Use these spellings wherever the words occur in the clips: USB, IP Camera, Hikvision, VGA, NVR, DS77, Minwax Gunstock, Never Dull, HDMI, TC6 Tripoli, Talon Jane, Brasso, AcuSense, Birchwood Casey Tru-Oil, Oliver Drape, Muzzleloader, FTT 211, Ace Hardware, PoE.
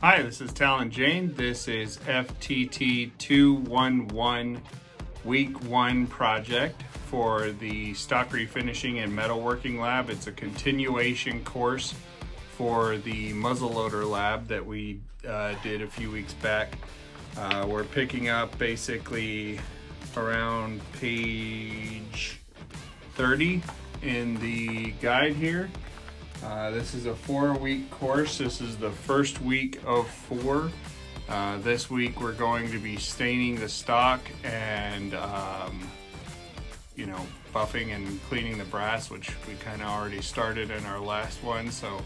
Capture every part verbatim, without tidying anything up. Hi, this is Talon Jane. This is F T T two eleven Week one project for the Stock Refinishing and Metalworking Lab. It's a continuation course for the Muzzleloader Lab that we uh, did a few weeks back. Uh, we're picking up basically around page thirty in the guide here. Uh, this is a four-week course. This is the first week of four. Uh, this week we're going to be staining the stock and, um, you know, buffing and cleaning the brass, which we kind of already started in our last one. So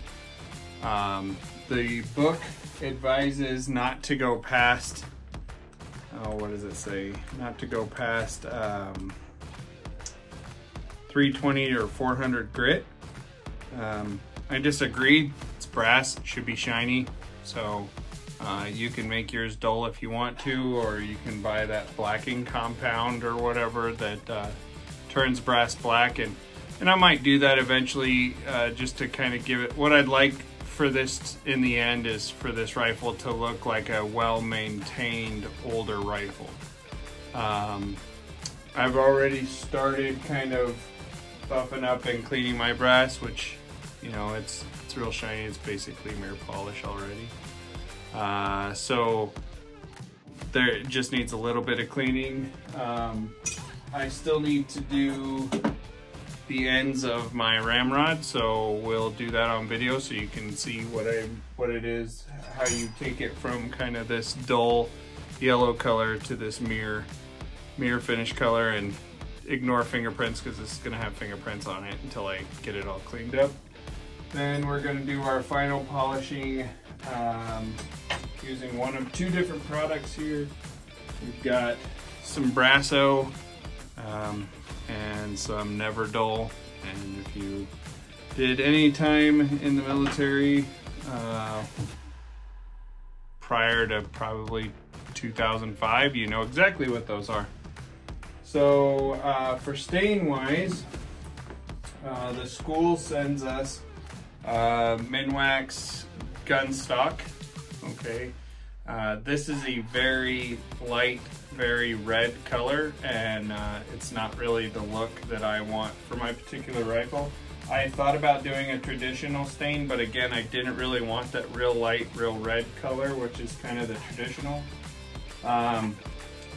um, the book advises not to go past, oh, what does it say? Not to go past um, three twenty or four hundred grit. Um, I disagree. It's brass, it should be shiny. So uh, you can make yours dull if you want to, or you can buy that blacking compound or whatever that uh, turns brass black. And, and I might do that eventually uh, just to kind of give it, what I'd like for this in the end is for this rifle to look like a well-maintained older rifle. Um, I've already started kind of buffing up and cleaning my brass, which, you know, it's it's real shiny. It's basically mirror polish already. Uh, so there, it just needs a little bit of cleaning. Um, I still need to do the ends of my ramrod, so we'll do that on video so you can see what I what it is, how you take it from kind of this dull yellow color to this mirror mirror finish color. And ignore fingerprints because this is going to have fingerprints on it until I get it all cleaned up. Then we're going to do our final polishing um, using one of two different products here. We've got some Brasso um, and some Never Dull. And if you did any time in the military uh, prior to probably two thousand five, you know exactly what those are. So uh, for stain wise, uh, the school sends us uh, Minwax Gunstock. Okay, uh, this is a very light, very red color, and uh, it's not really the look that I want for my particular rifle. I thought about doing a traditional stain, but again, I didn't really want that real light, real red color, which is kind of the traditional. Um,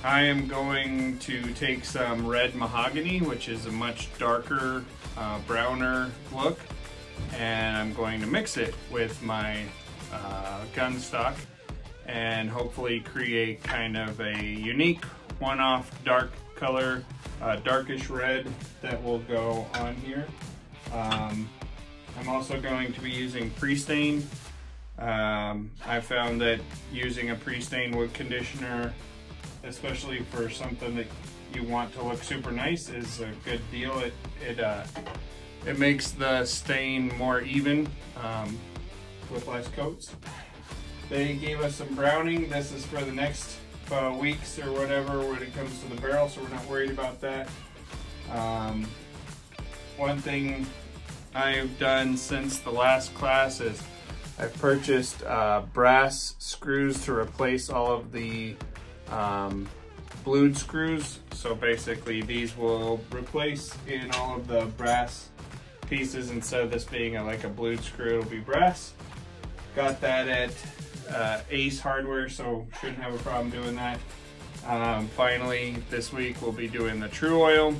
I am going to take some red mahogany, which is a much darker, uh, browner look, and I'm going to mix it with my uh, gun stock and hopefully create kind of a unique one-off dark color, uh, darkish red that will go on here. Um, I'm also going to be using pre-stain. Um, I found that using a pre-stain wood conditioner, especially for something that you want to look super nice, is a good deal. It it uh, it makes the stain more even um, with less coats. They gave us some browning. This is for the next uh, weeks or whatever when it comes to the barrel, so we're not worried about that. Um, one thing I've done since the last class is I've purchased uh, brass screws to replace all of the um blued screws. So basically these will replace in all of the brass pieces. Instead of this being a, like a blued screw, it'll be brass. Got that at uh, Ace Hardware, so shouldn't have a problem doing that. Um, finally this week we'll be doing the Tru-Oil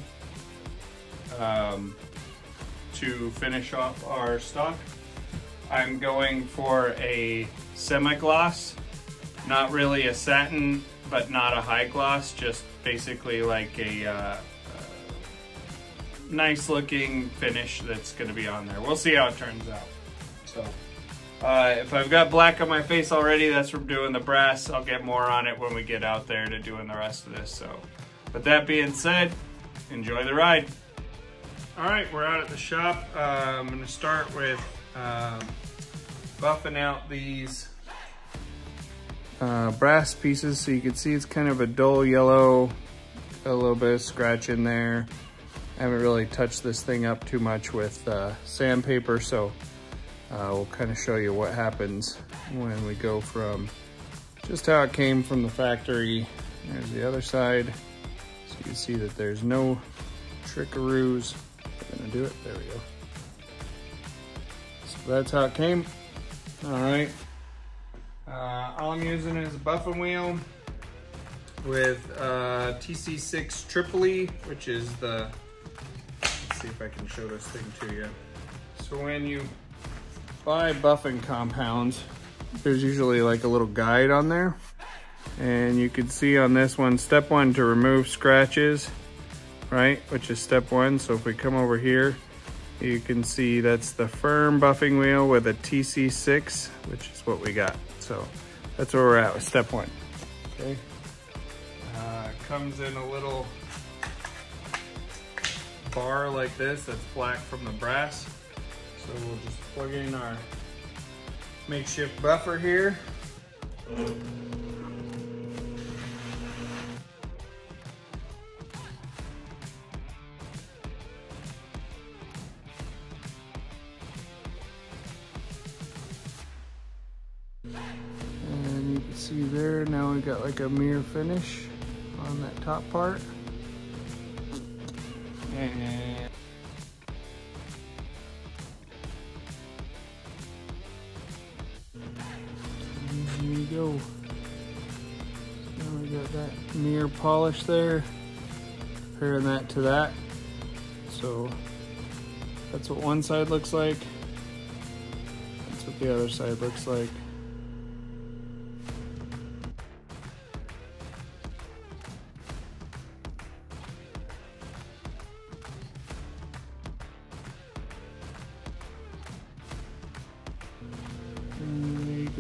um, to finish off our stock. I'm going for a semi-gloss, not really a satin, but not a high gloss, just basically like a uh, nice looking finish that's gonna be on there. We'll see how it turns out. So uh, if I've got black on my face already, that's from doing the brass. I'll get more on it when we get out there to doing the rest of this. So with that being said, enjoy the ride. All right, we're out at the shop. Uh, I'm gonna start with uh, buffing out these Uh, brass pieces, so you can see it's kind of a dull yellow, a little bit of scratch in there. I haven't really touched this thing up too much with uh, sandpaper, so Uh, we'll kind of show you what happens when we go from just how it came from the factory. There's the other side. So you can see that there's no trickaroos. We're gonna do it, there we go. So that's how it came. All right. Uh, all I'm using is a buffing wheel with uh, T C six Tripoli, which is the, let's see if I can show this thing to you. So when you buy buffing compounds, there's usually like a little guide on there. And you can see on this one, step one to remove scratches, right? Which is step one. So if we come over here, you can see that's the firm buffing wheel with a T C six, which is what we got. So that's where we're at with step one. Okay. Uh, comes in a little bar like this that's black from the brass. So we'll just plug in our makeshift buffer here. See there, now we've got like a mirror finish on that top part. And here you go. So now we got that mirror polish there, comparing that to that. So that's what one side looks like, that's what the other side looks like.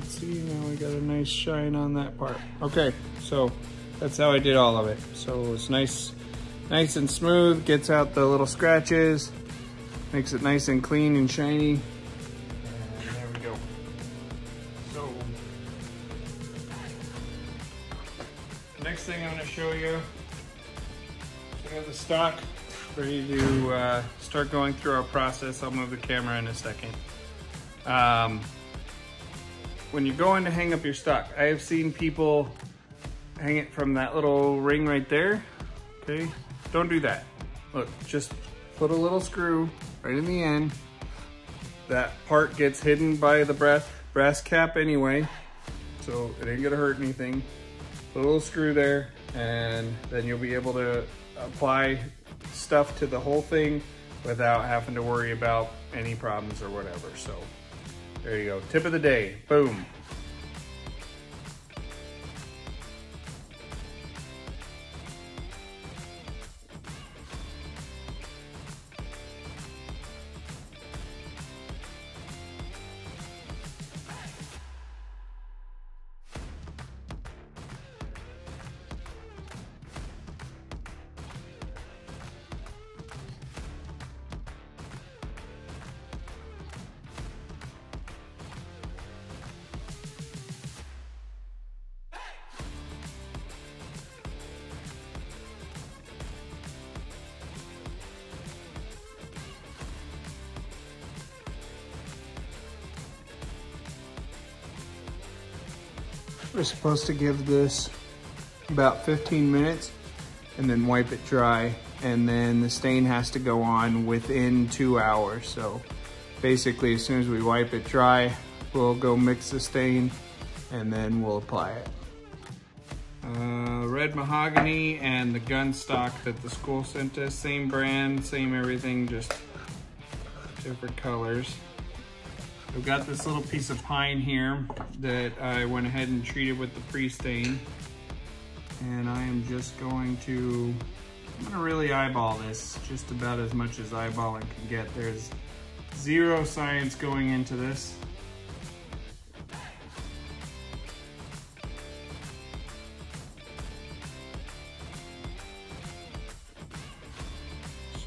See, now we got a nice shine on that part. Okay, so that's how I did all of it. So it's nice nice and smooth, gets out the little scratches, makes it nice and clean and shiny. And there we go. So next thing I'm gonna show you, we have the stock ready to uh, start going through our process. I'll move the camera in a second. Um, When you're going to hang up your stock, I have seen people hang it from that little ring right there, okay? Don't do that. Look, just put a little screw right in the end. That part gets hidden by the brass, brass cap anyway, so it ain't gonna hurt anything. Put a little screw there, and then you'll be able to apply stuff to the whole thing without having to worry about any problems or whatever, so. There you go, tip of the day, boom. We're supposed to give this about fifteen minutes and then wipe it dry, and then the stain has to go on within two hours. So basically as soon as we wipe it dry, we'll go mix the stain and then we'll apply it. Uh, red mahogany and the gun stock that the school sent us, same brand, same everything, just different colors. We've got this little piece of pine here that I went ahead and treated with the pre-stain. And I am just going to, I'm gonna really eyeball this, just about as much as eyeballing can get. There's zero science going into this.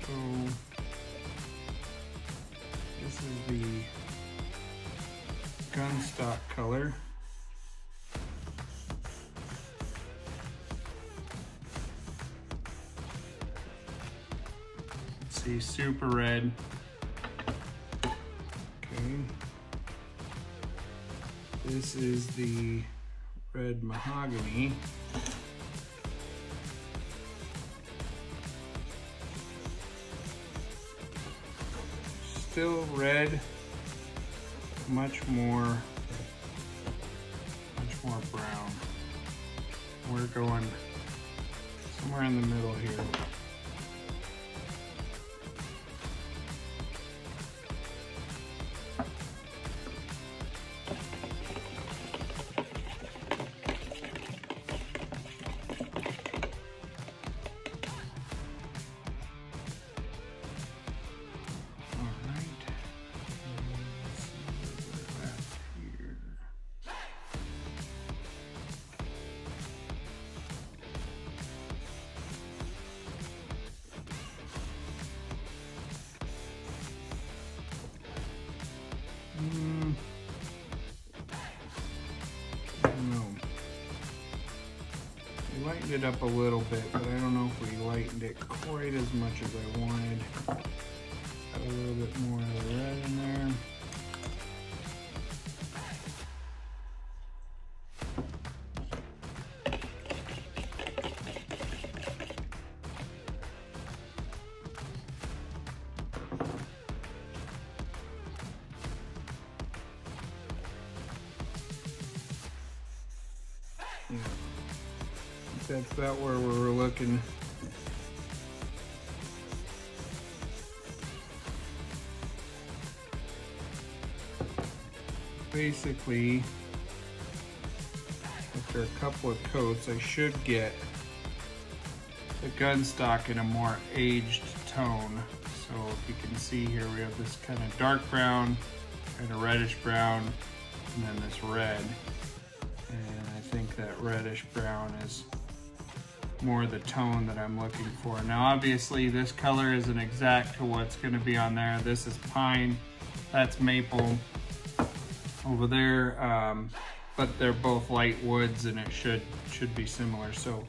So, this is the Gunstock color. See, super red. Okay. This is the red mahogany. Still red, much more, much more brown. We're going somewhere in the middle here. Lightened it up a little bit, but I don't know if we lightened it quite as much as I wanted. Got a little bit more of the red in there. That's that where we were looking. Basically, after a couple of coats, I should get the gun stock in a more aged tone. So if you can see here, we have this kind of dark brown, kind of reddish brown, and then this red. And I think that reddish brown is more the tone that I'm looking for. Now obviously this color isn't exact to what's going to be on there. This is pine, that's maple over there, um, but they're both light woods and it should should be similar. So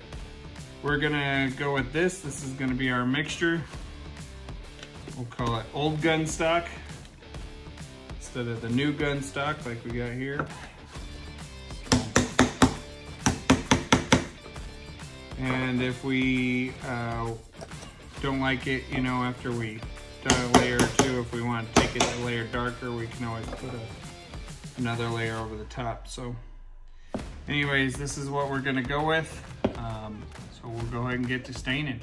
we're gonna go with this. This is gonna be our mixture. We'll call it old gun stock instead of the new gun stock like we got here. And if we uh, don't like it, you know, after we done a layer or two, if we want to take it a layer darker, we can always put a, another layer over the top. So anyways, this is what we're gonna go with. Um, so we'll go ahead and get to staining.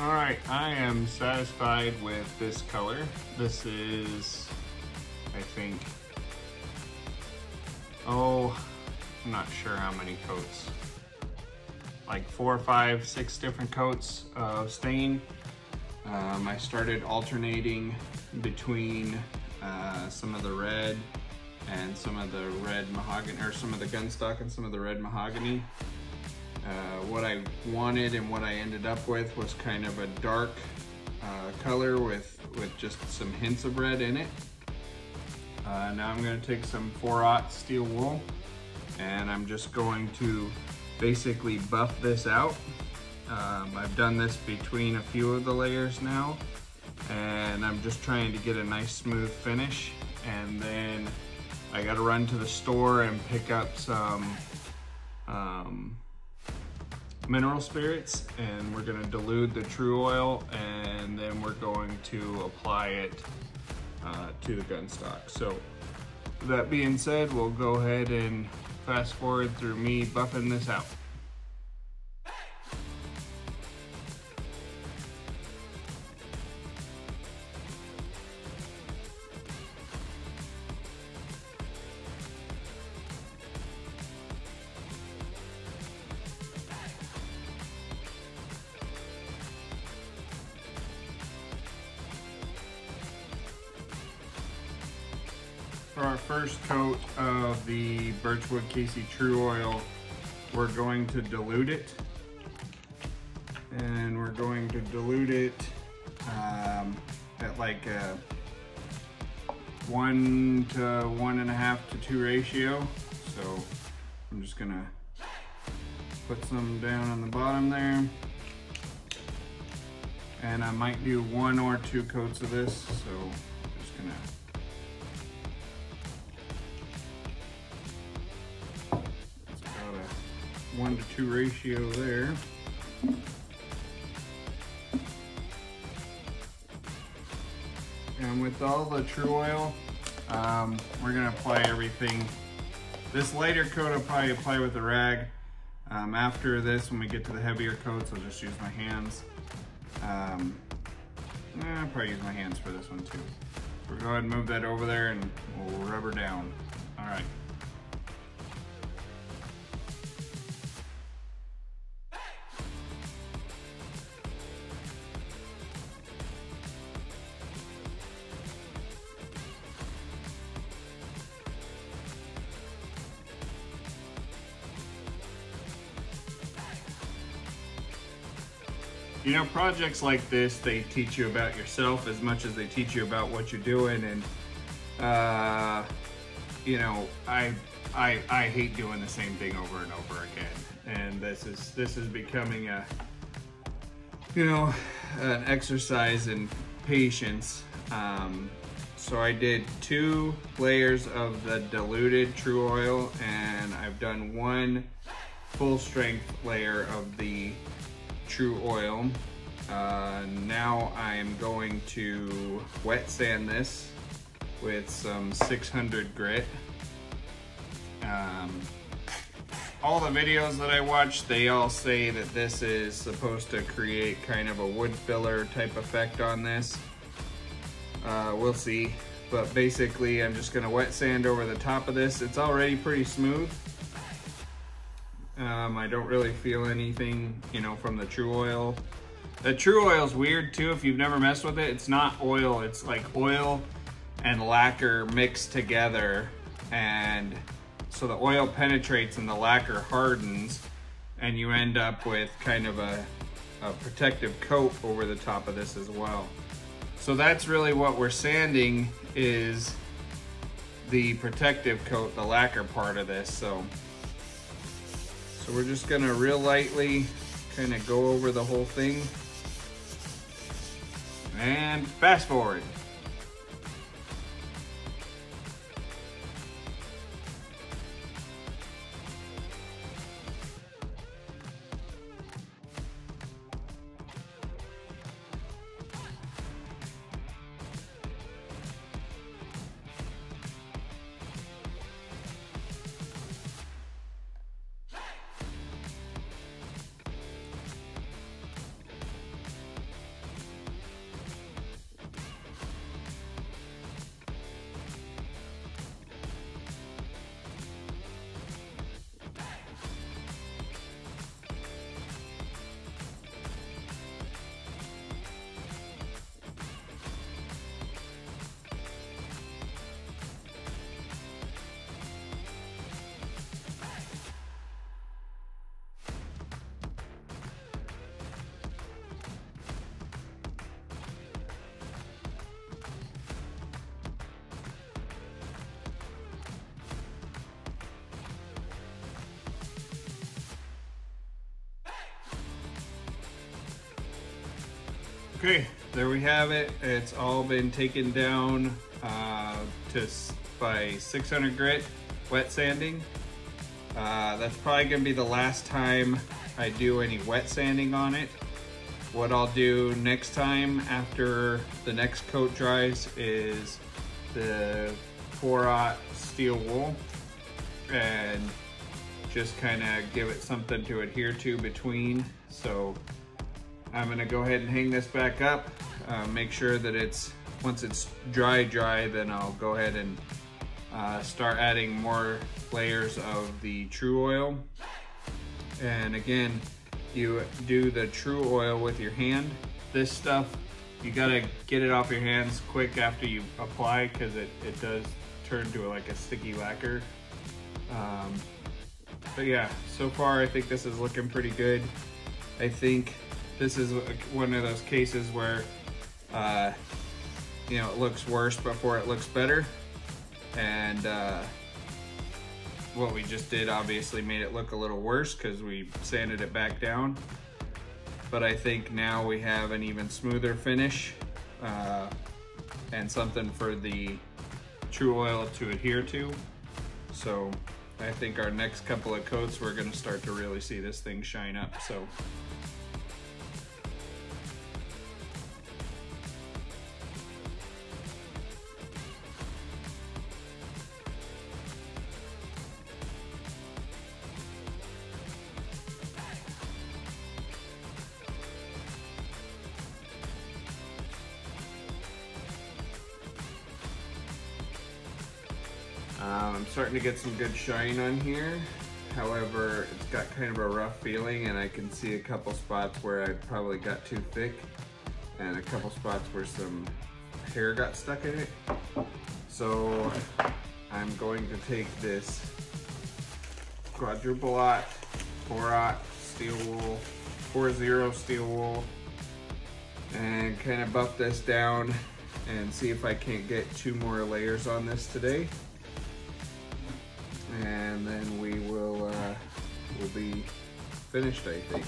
All right, I am satisfied with this color. This is, I think, oh, I'm not sure how many coats. Like four, five, six different coats of stain. Um, I started alternating between uh, some of the red and some of the red mahogany, or some of the gunstock and some of the red mahogany. Uh, what I wanted and what I ended up with was kind of a dark uh, color with, with just some hints of red in it. Uh, now I'm gonna take some four aught steel wool and I'm just going to basically buff this out. Um, I've done this between a few of the layers now, and I'm just trying to get a nice smooth finish. And then I gotta run to the store and pick up some um, mineral spirits, and we're gonna dilute the Tru-Oil, and then we're going to apply it uh, to the gunstock. So that being said, we'll go ahead and fast forward through me buffing this out. For our first coat of the Birchwood Casey Tru-Oil, we're going to dilute it. And we're going to dilute it um, at like a one to one and a half to two ratio. So I'm just gonna put some down on the bottom there. And I might do one or two coats of this, so I'm just gonna one to two ratio there. And with all the Tru-Oil, um, we're gonna apply everything. This lighter coat I'll probably apply with a rag. Um, after this, when we get to the heavier coats, I'll just use my hands. Um, I'll probably use my hands for this one too. We'll go ahead and move that over there and we'll rubber down. All right. You know, projects like this, they teach you about yourself as much as they teach you about what you're doing. And, uh, you know, I, I, I hate doing the same thing over and over again. And this is, this is becoming a, you know, an exercise in patience. Um, so I did two layers of the diluted Tru-Oil, and I've done one full strength layer of the Tru-Oil. Uh, now I'm going to wet sand this with some six hundred grit. Um, all the videos that I watch, they all say that this is supposed to create kind of a wood filler type effect on this. Uh, we'll see. But basically I'm just gonna wet sand over the top of this. It's already pretty smooth. Um, I don't really feel anything, you know, from the Tru-Oil. The Tru-Oil's weird too, if you've never messed with it. It's not oil, it's like oil and lacquer mixed together. And so the oil penetrates and the lacquer hardens, and you end up with kind of a, a protective coat over the top of this as well. So that's really what we're sanding, is the protective coat, the lacquer part of this. So. So we're just gonna real lightly kind of go over the whole thing and fast forward. Okay, there we have it. It's all been taken down uh, to by six hundred grit wet sanding. Uh, that's probably gonna be the last time I do any wet sanding on it. What I'll do next time after the next coat dries is the four aught steel wool, and just kind of give it something to adhere to between. So I'm gonna go ahead and hang this back up, uh, make sure that it's, once it's dry dry, then I'll go ahead and uh, start adding more layers of the Tru-Oil. And again, you do the Tru-Oil with your hand. This stuff, you gotta get it off your hands quick after you apply, because it, it does turn to like a sticky lacquer. Um, but yeah, so far I think this is looking pretty good. I think this is one of those cases where, uh, you know, it looks worse before it looks better. And uh, what we just did obviously made it look a little worse because we sanded it back down. But I think now we have an even smoother finish, uh, and something for the Tru-Oil to adhere to. So I think our next couple of coats, we're gonna start to really see this thing shine up, so. Um, I'm starting to get some good shine on here. However, it's got kind of a rough feeling, and I can see a couple spots where I probably got too thick, and a couple spots where some hair got stuck in it. So I'm going to take this quadruple aught, four aught steel wool, four zero steel wool, and kind of buff this down and see if I can't get two more layers on this today. And then we will uh, will be finished, I think.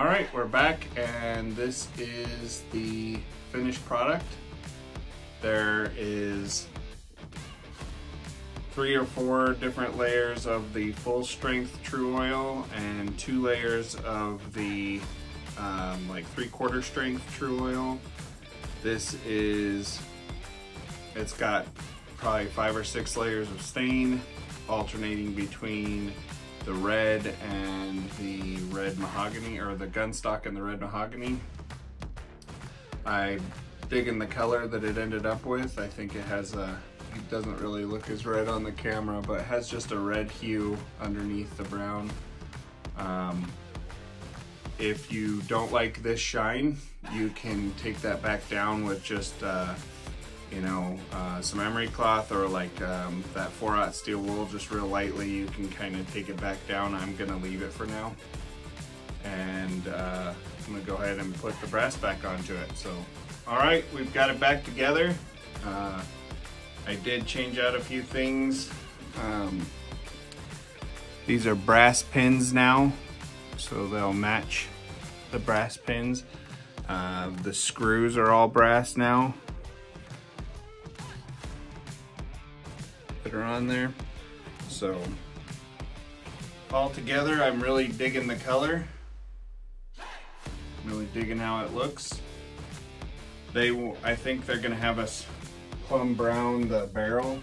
All right, we're back, and this is the finished product. There is three or four different layers of the full strength Tru-Oil and two layers of the um, like three quarter strength Tru-Oil. This is, it's got probably five or six layers of stain alternating between the red and the red mahogany, or the gunstock and the red mahogany. I'm digging the color that it ended up with. I think it has a, it doesn't really look as red on the camera, but it has just a red hue underneath the brown. Um, if you don't like this shine, you can take that back down with just uh, you know, uh, some emery cloth or like um, that four aught steel wool, just real lightly. You can kind of take it back down. I'm gonna leave it for now. And uh, I'm gonna go ahead and put the brass back onto it. So, all right, we've got it back together. Uh, I did change out a few things. Um, these are brass pins now, so they'll match the brass pins. Uh, the screws are all brass now that are on there. So all together, I'm really digging the color. I'm really digging how it looks. They will, I think they're gonna have us plum brown the barrel,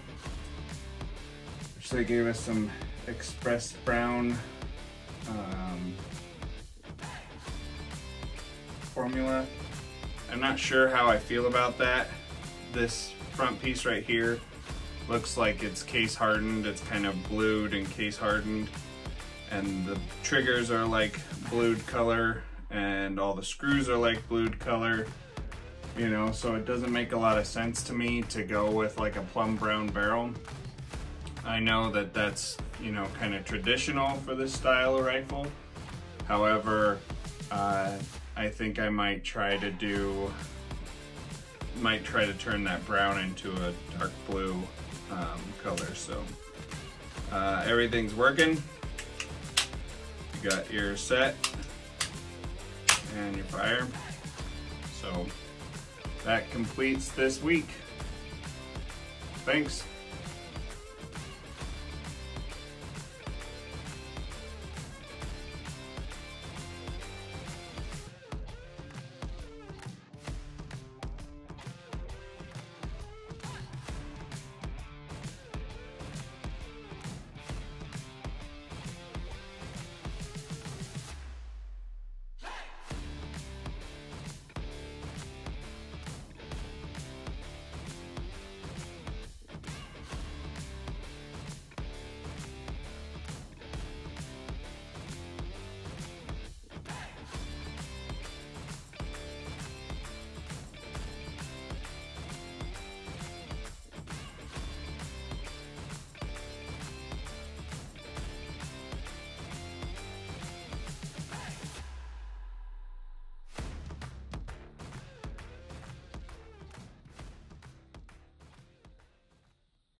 which they gave us some express brown um, formula. I'm not sure how I feel about that. This front piece right here looks like it's case hardened. It's kind of blued and case hardened, and the triggers are like blued color, and all the screws are like blued color, you know, so it doesn't make a lot of sense to me to go with like a plum brown barrel. I know that that's, you know, kind of traditional for this style of rifle. However, uh, I think I might try to do, might try to turn that brown into a dark blue um, color. So uh, everything's working. You got your set and your fire. So that completes this week. Thanks.